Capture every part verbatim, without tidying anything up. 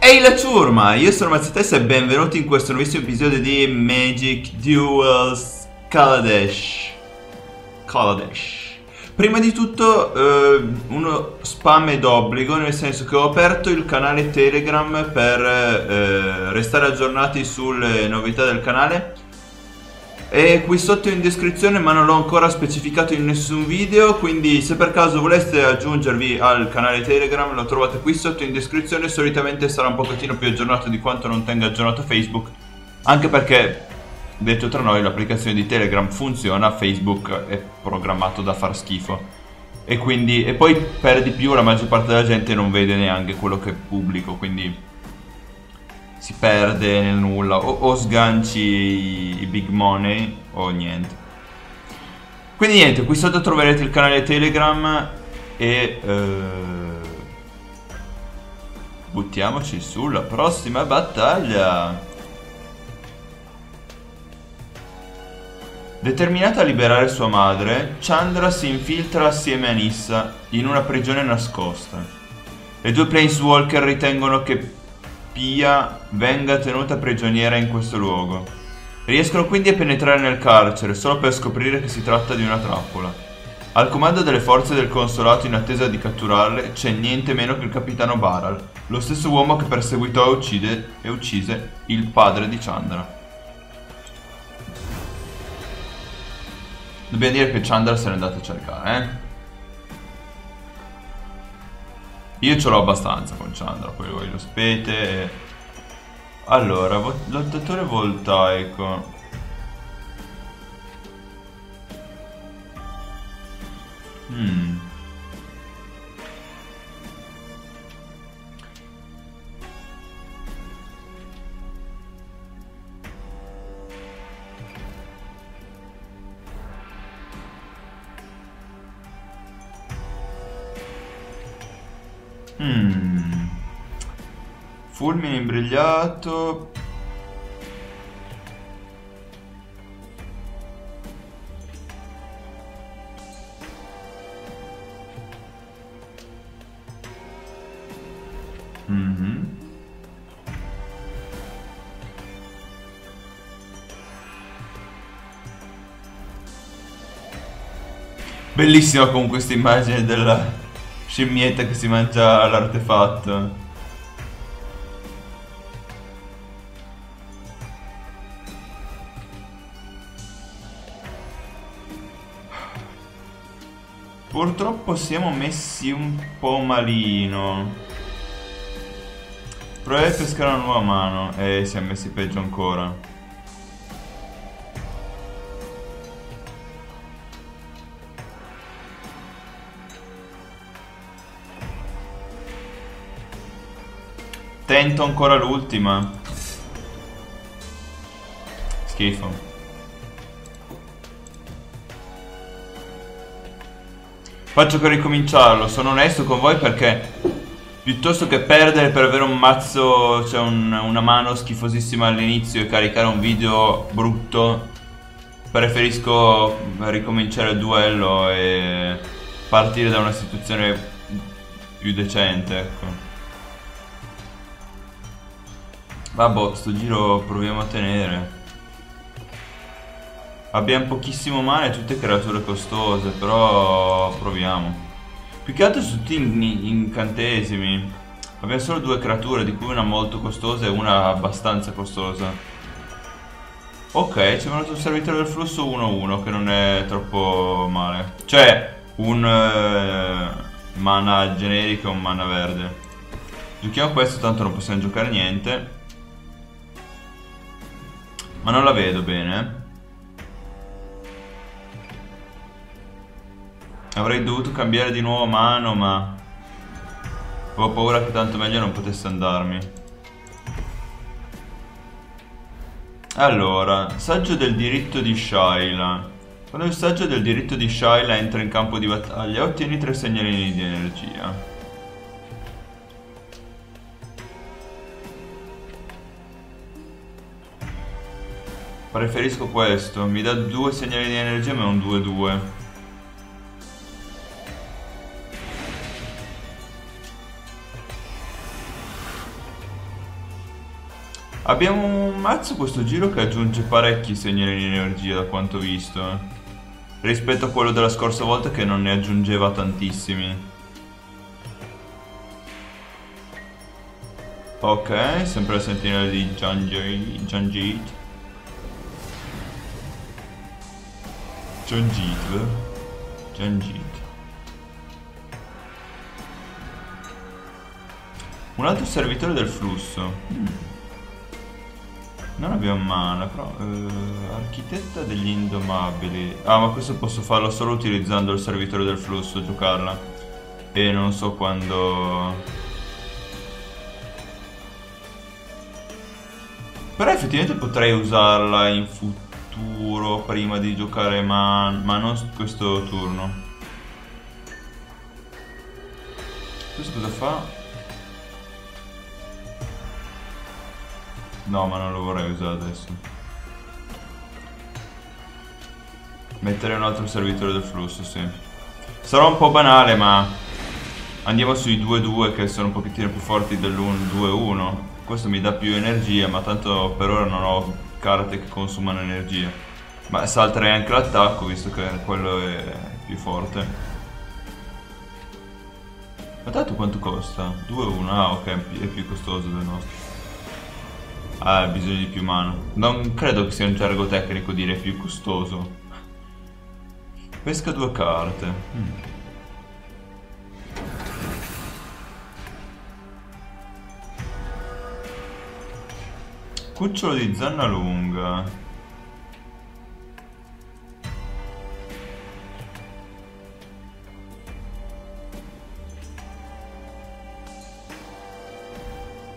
Ehi la ciurma, io sono Mazzetessa e benvenuti in questo nuovissimo episodio di Magic Duels Kaladesh. Kaladesh. Prima di tutto eh, uno spam è d'obbligo, nel senso che ho aperto il canale Telegram per eh, restare aggiornati sulle novità del canale. E qui sotto in descrizione, ma non l'ho ancora specificato in nessun video, quindi se per caso voleste aggiungervi al canale Telegram lo trovate qui sotto in descrizione. Solitamente sarà un pochettino più aggiornato di quanto non tenga aggiornato Facebook, anche perché, detto tra noi, l'applicazione di Telegram funziona, Facebook è programmato da far schifo. E quindi, e poi per di più la maggior parte della gente non vede neanche quello che pubblico, quindi si perde nel nulla, o, o sganci i big money o niente. Quindi niente, qui sotto troverete il canale Telegram e eh, buttiamoci sulla prossima battaglia. Determinata a liberare sua madre, Chandra si infiltra assieme a Nissa in una prigione nascosta. Le due Planeswalker ritengono che Pia venga tenuta prigioniera in questo luogo. Riescono quindi a penetrare nel carcere solo per scoprire che si tratta di una trappola. Al comando delle forze del consolato in attesa di catturarle c'è niente meno che il capitano Baral, lo stesso uomo che perseguitò e uccide e uccise il padre di Chandra. Dobbiamo dire che Chandra se n'è andato a cercare, eh? Io ce l'ho abbastanza con Chandra, poi voi lo sapete. Allora, lottatore voltaico. Hmm. Hmm. Fulmine imbrigliato. Mm-hmm. Bellissima con questa immagine della scimmietta che si mangia l'artefatto. Purtroppo siamo messi un po' malino. Proviamo a pescare una nuova mano. E eh, siamo messi peggio ancora. Tento ancora l'ultima. Schifo. Faccio per ricominciarlo. Sono onesto con voi perché piuttosto che perdere per avere un mazzo, cioè un, una mano schifosissima all'inizio e caricare un video brutto, preferisco ricominciare il duello e partire da una situazione più decente, ecco. Vabbè, sto giro proviamo a tenere. Abbiamo pochissimo male, tutte creature costose, però proviamo. Più che altro su tutti incantesimi. Abbiamo solo due creature, di cui una molto costosa e una abbastanza costosa. Ok, ci è venuto un servitore del flusso uno uno, che non è troppo male. Cioè, un uh, mana generico e un mana verde. Giochiamo questo, tanto non possiamo giocare niente. Ma non la vedo bene. Avrei dovuto cambiare di nuovo mano, ma ho paura che tanto meglio non potesse andarmi. Allora, saggio del diritto di Shaila. Quando il saggio del diritto di Shaila entra in campo di battaglia, ottieni tre segnalini di energia. Preferisco questo, mi dà due segnali di energia ma è un due due. Abbiamo un mazzo questo giro che aggiunge parecchi segnali di energia da quanto visto, eh? Rispetto a quello della scorsa volta che non ne aggiungeva tantissimi. Ok, sempre la sentinella di Janjit. Janjit. Janjit. Janjit. Un altro servitore del flusso. Mm. Non abbiamo mana, però... Eh, architetta degli indomabili. Ah, ma questo posso farlo solo utilizzando il servitore del flusso, giocarla. E non so quando... Però effettivamente potrei usarla in futuro, prima di giocare mana, ma non questo turno. Questo cosa fa? No, ma non lo vorrei usare adesso. Mettere un altro servitore del flusso, sì. Sarà un po' banale, ma andiamo sui due due che sono un pochettino più forti dell'uno due uno. Questo mi dà più energia, ma tanto per ora non ho carte che consumano energia. Ma salterei anche l'attacco, visto che quello è più forte. Ma tanto quanto costa? due uno, ah ok, è più costoso del nostro. Ah, ha bisogno di più mano. Non credo che sia un gergo tecnico dire più costoso. Pesca due carte. Mm. Cucciolo di zanna lunga.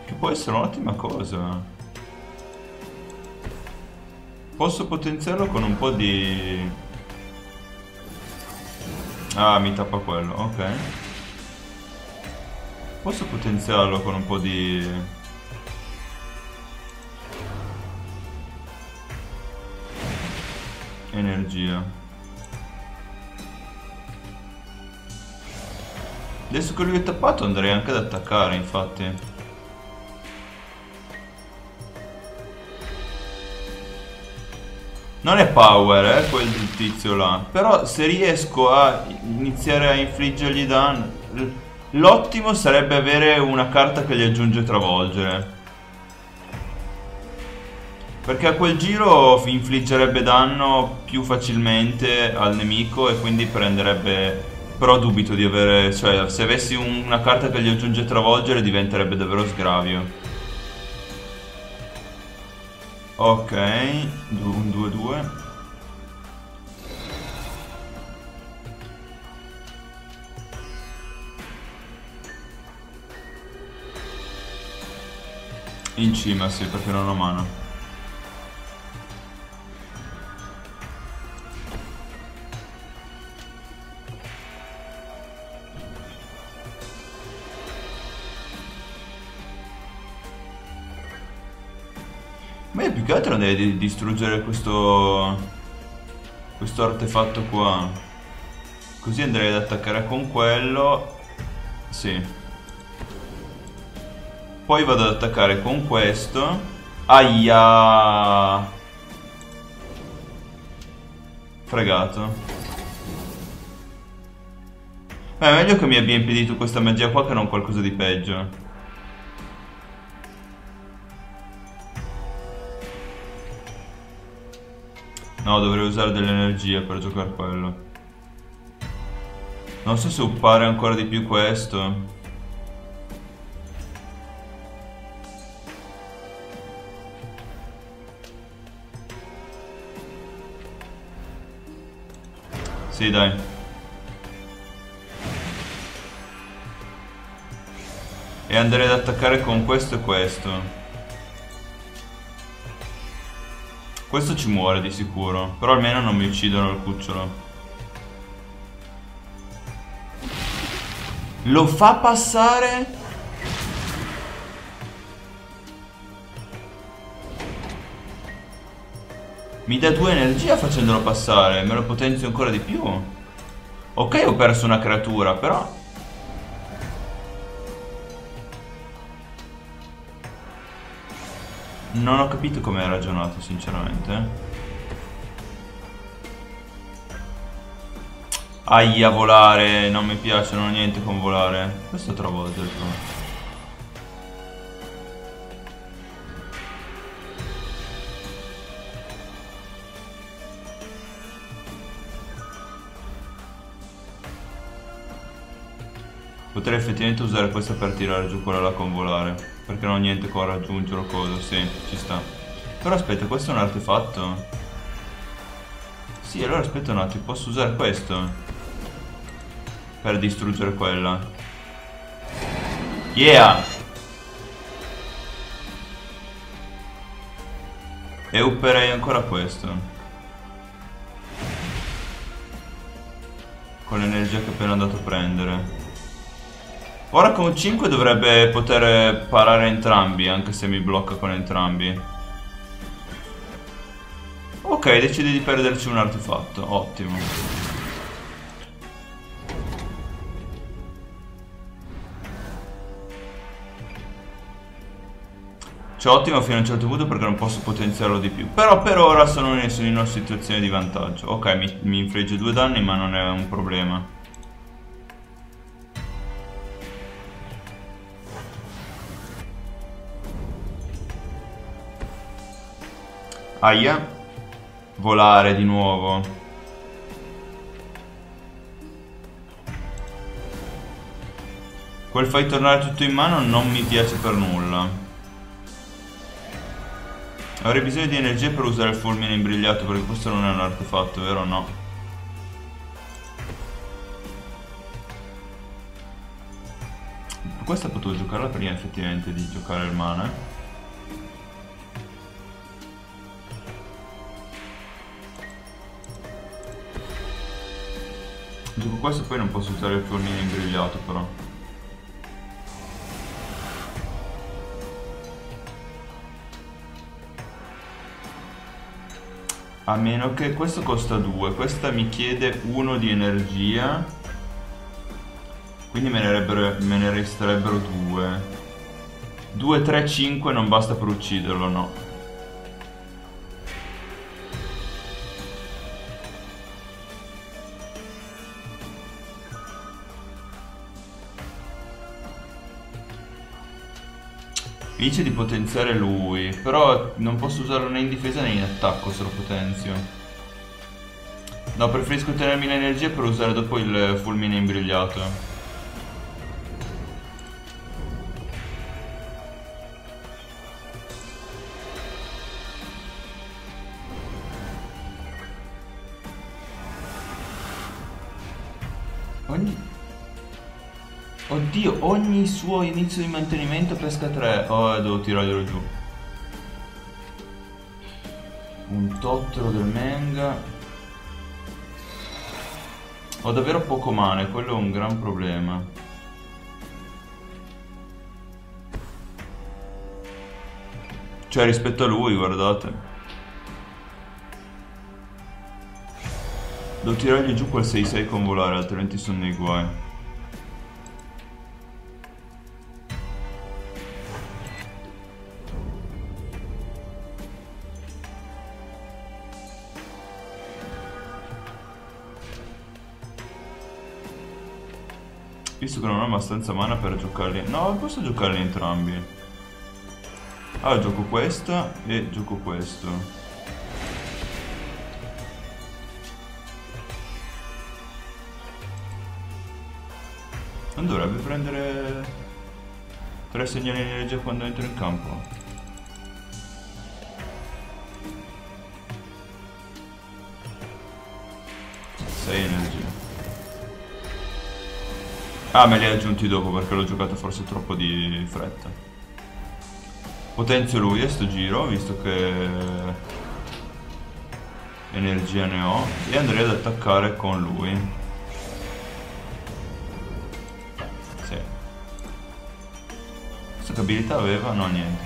Che può essere un'ottima cosa. Posso potenziarlo con un po' di... Ah, mi tappa quello, ok. Posso potenziarlo con un po' di... energia. Adesso che lui è tappato andrei anche ad attaccare, infatti. Non è power, eh, quel tizio là. Però se riesco a iniziare a infliggergli danno... L'ottimo sarebbe avere una carta che gli aggiunge travolgere. Perché a quel giro infliggerebbe danno più facilmente al nemico e quindi prenderebbe... Però dubito di avere... Cioè, se avessi una carta che gli aggiunge travolgere diventerebbe davvero sgravio. Ok, un due due. In cima, sì, perché non ho mano. Ma io più che altro andrei di distruggere questo questo artefatto qua. Così andrei ad attaccare con quello. Sì. Poi vado ad attaccare con questo. Aia! Fregato. Ma è meglio che mi abbia impedito questa magia qua che non qualcosa di peggio. No, dovrei usare dell'energia per giocare quello. Non so se uppare ancora di più questo. Sì, dai. E andrei ad attaccare con questo e questo. Questo ci muore di sicuro, però almeno non mi uccidono il cucciolo. Lo fa passare? Mi dà due energia facendolo passare, me lo potenzio ancora di più. Ok, ho perso una creatura, però... Non ho capito come hai ragionato, sinceramente. Aia, volare, non mi piace, non ho niente con volare. Questo trovo del tutto. Potrei effettivamente usare questa per tirare giù quella là con volare, perché non ho niente con raggiungere o cosa, sì, ci sta. Però aspetta, questo è un artefatto? Sì, allora aspetta un attimo, posso usare questo per distruggere quella. Yeah! E upperei ancora questo con l'energia che appena andato a prendere. Ora con cinque dovrebbe poter parare entrambi, anche se mi blocca con entrambi. Ok, decide di perderci un artefatto, ottimo. Cioè ottimo fino a un certo punto, perché non posso potenziarlo di più. Però per ora sono in, sono in una situazione di vantaggio. Ok, mi, mi infligge due danni, ma non è un problema. Aia, volare di nuovo. Quel fai tornare tutto in mano non mi piace per nulla. Avrei bisogno di energia per usare il fulmine imbrigliato, perché questo non è un artefatto, vero o no? Questa potevo giocarla prima effettivamente di giocare il mana. Dopo questo poi non posso usare il fornino imbrigliato, però. A meno che questo costa due, questa mi chiede uno di energia, quindi me ne, me ne resterebbero due. due, tre, cinque non basta per ucciderlo, no. Mi dice di potenziare lui, però non posso usarlo né in difesa né in attacco se lo potenzio. No, preferisco tenermi l'energia per usare dopo il fulmine imbrigliato. Ogni... Oddio, ogni suo inizio di mantenimento pesca tre. Oh, devo tirarglielo giù. Un tottero del manga. Ho davvero poco male, quello è un gran problema. Cioè rispetto a lui, guardate. Devo tirargli giù quel sei sei con volare, altrimenti sono nei guai. Visto che non ho abbastanza mana per giocarli... No, posso giocarli entrambi. Ah, gioco questa e gioco questo. Non dovrebbe prendere... tre segnali di energia quando entro in campo. sei energie. Ah, me li hai aggiunti dopo perché l'ho giocato forse troppo di fretta. Potenzio lui a sto giro, visto che energia ne ho, e andrei ad attaccare con lui. Sì. Questa che abilità aveva? No, niente.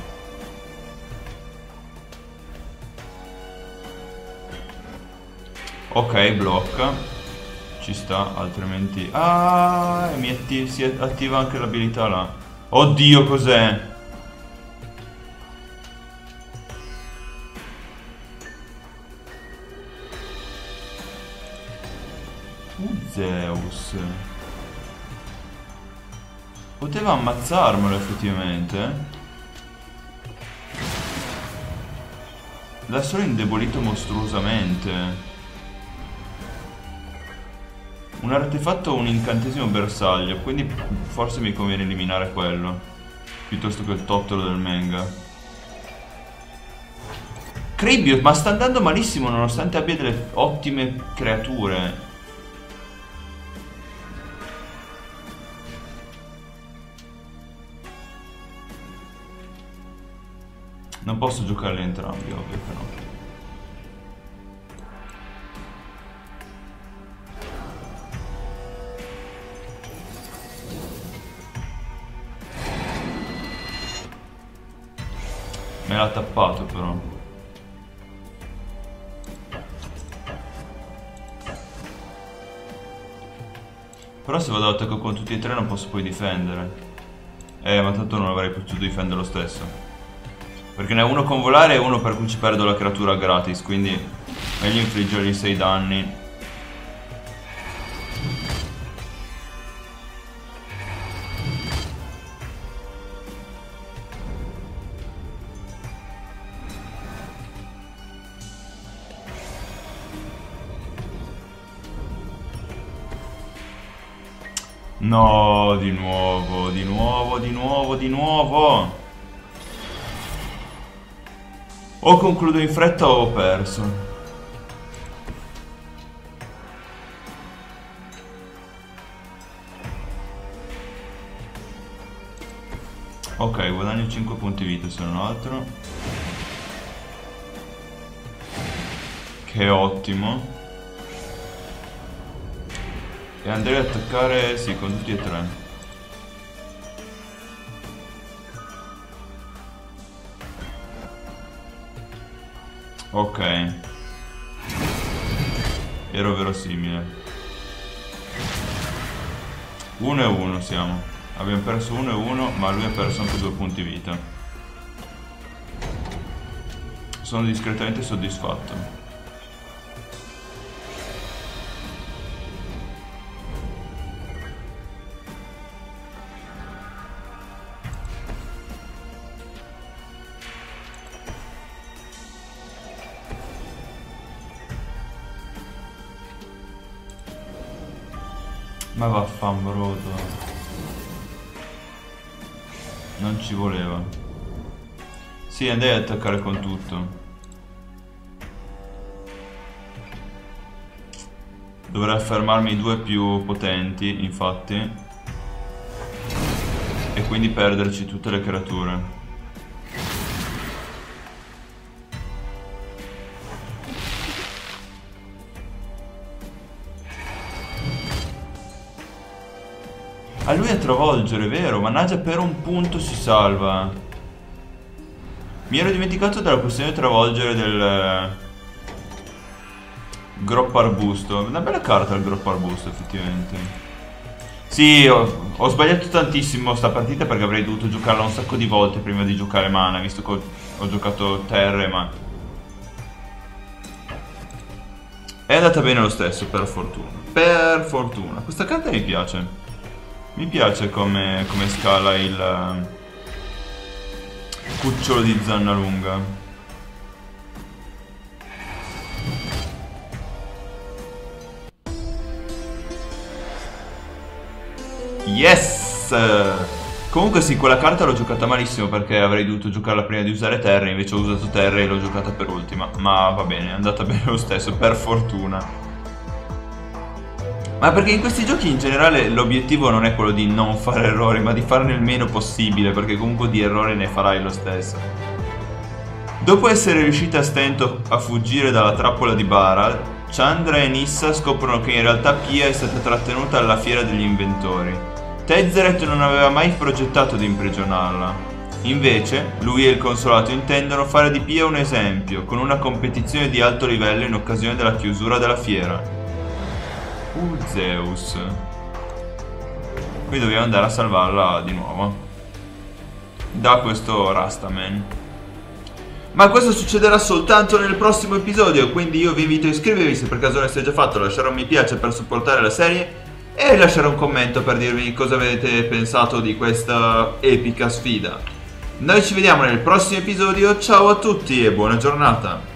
Ok, blocca. Ci sta, altrimenti... Ah, mi attiv si attiva anche l'abilità là. Oddio, cos'è? Uh, Zeus. Poteva ammazzarmelo effettivamente. L'ha solo indebolito mostruosamente. Un artefatto o un incantesimo bersaglio, quindi forse mi conviene eliminare quello, piuttosto che il tottolo del manga. Kribius, ma sta andando malissimo nonostante abbia delle ottime creature. Non posso giocarli entrambi, ovvio che no. Me l'ha tappato però. Però se vado all'attacco con tutti e tre non posso poi difendere. Eh, ma tanto non avrei potuto difendere lo stesso, perché ne ho uno con volare e uno per cui ci perdo la creatura gratis, quindi meglio infliggergli sei danni. No, di nuovo, di nuovo, di nuovo, di nuovo. O concludo in fretta o ho perso. Ok, guadagno cinque punti vita se non altro. Che è ottimo. E andrei ad attaccare, sì, con tutti e tre. Ok. Ero verosimile. Uno e uno siamo. Abbiamo perso uno e uno, ma lui ha perso anche due punti vita. Sono discretamente soddisfatto. Ma vaffanbrodo. Non ci voleva. Sì, andai ad attaccare con tutto. Dovrei affermarmi i due più potenti, infatti, e quindi perderci tutte le creature. A lui a travolgere, vero? Mannaggia, per un punto si salva. Mi ero dimenticato della questione di travolgere del Groppo Arbusto. Una bella carta il Groppo Arbusto, effettivamente. Sì, ho, ho sbagliato tantissimo sta partita perché avrei dovuto giocarla un sacco di volte prima di giocare mana, visto che ho, ho giocato terre, ma... È andata bene lo stesso, per fortuna. Per fortuna. Questa carta mi piace. Mi piace come, come scala il cucciolo di Zannalunga. Yes! Comunque sì, quella carta l'ho giocata malissimo perché avrei dovuto giocarla prima di usare terra, invece ho usato terra e l'ho giocata per ultima. Ma va bene, è andata bene lo stesso, per fortuna. Ma perché in questi giochi in generale l'obiettivo non è quello di non fare errori, ma di farne il meno possibile, perché comunque di errore ne farai lo stesso. Dopo essere riuscita a stento a fuggire dalla trappola di Baral, Chandra e Nissa scoprono che in realtà Pia è stata trattenuta alla Fiera degli Inventori. Tezzeret non aveva mai progettato di imprigionarla. Invece, lui e il consolato intendono fare di Pia un esempio, con una competizione di alto livello in occasione della chiusura della fiera. Uh, Zeus. Qui dobbiamo andare a salvarla di nuovo da questo Rastaman. Ma questo succederà soltanto nel prossimo episodio, quindi io vi invito a iscrivervi se per caso non l'avete già fatto, lasciare un mi piace per supportare la serie e lasciare un commento per dirvi cosa avete pensato di questa epica sfida. Noi ci vediamo nel prossimo episodio, ciao a tutti e buona giornata!